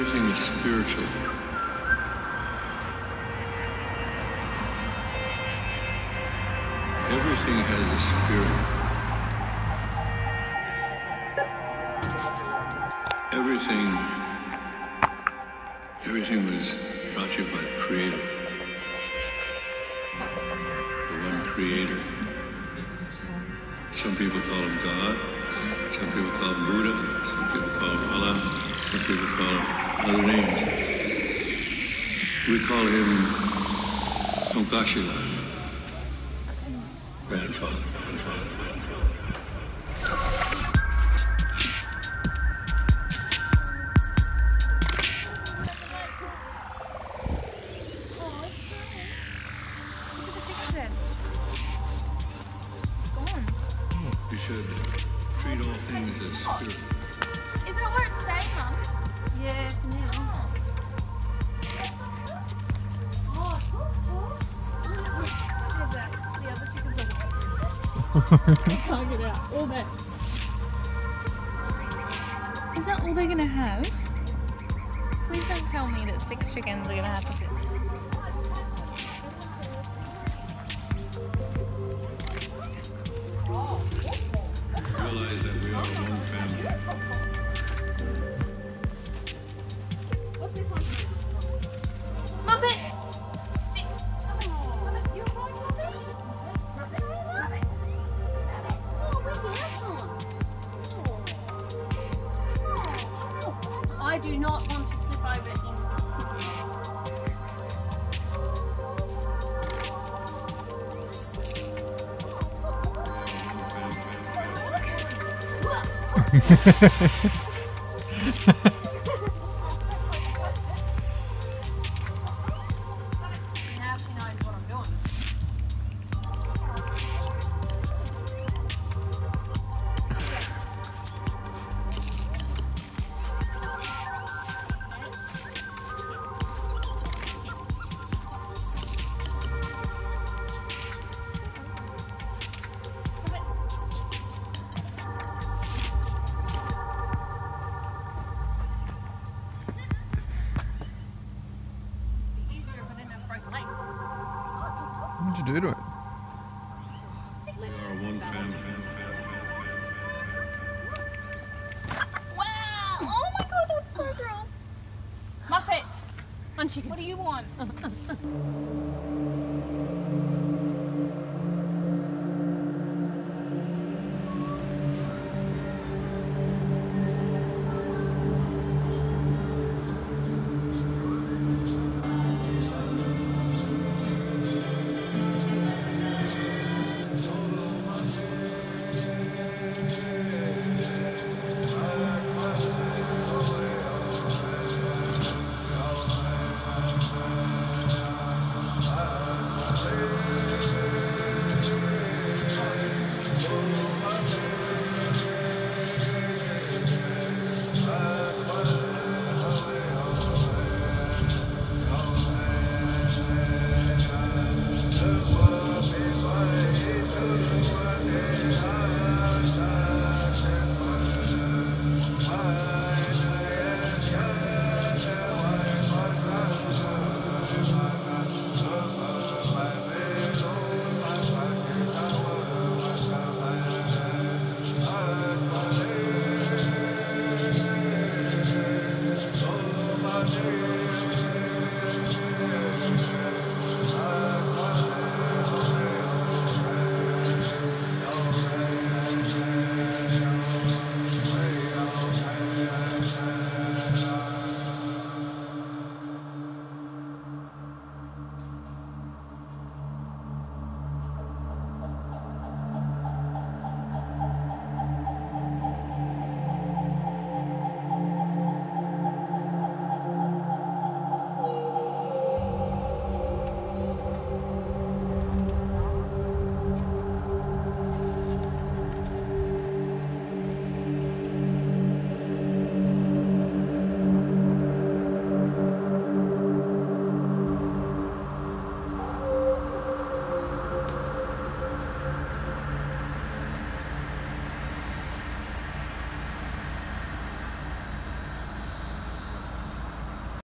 Everything is spiritual. Everything has a spirit. Everything was brought to you by the Creator. The one Creator. Some people call him God. Some people call him Buddha. Some people call him Allah. Some people call him other names. We call him Tonkashila, grandfather. You should treat all things as spiritual. Is it a hard stay, Mum? Yeah, now. I can't get out. All that. Is that all they're going to have? Please don't tell me that 6 chickens are going to have to fit. I do not want to slip over in. Now she knows what I'm doing. What did you do to it? We are one family. Wow! Oh my God, that's so cool! Muppet! What do you want?